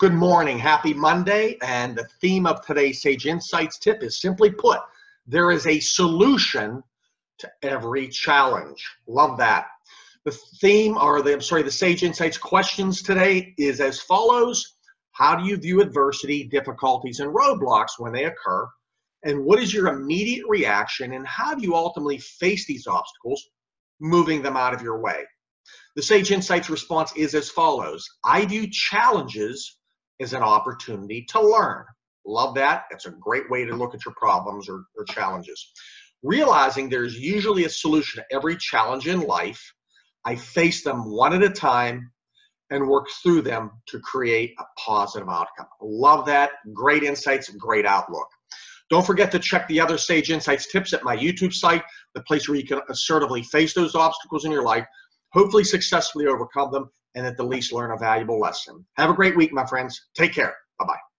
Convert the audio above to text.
Good morning, happy Monday, and the theme of today's Sage Insights tip is, simply put, there is a solution to every challenge. Love that. The theme, or the Sage Insights questions today is as follows: how do you view adversity, difficulties, and roadblocks when they occur, and what is your immediate reaction, and how do you ultimately face these obstacles, moving them out of your way? The Sage Insights response is as follows: I view challenges as an opportunity to learn. Love that. That's a great way to look at your problems or challenges. Realizing there's usually a solution to every challenge in life, I face them one at a time and work through them to create a positive outcome. Love that. Great insights, great outlook. Don't forget to check the other Sage Insights tips at my YouTube site, the place where you can assertively face those obstacles in your life, hopefully successfully overcome them, and at the least learn a valuable lesson. Have a great week, my friends. Take care. Bye-bye.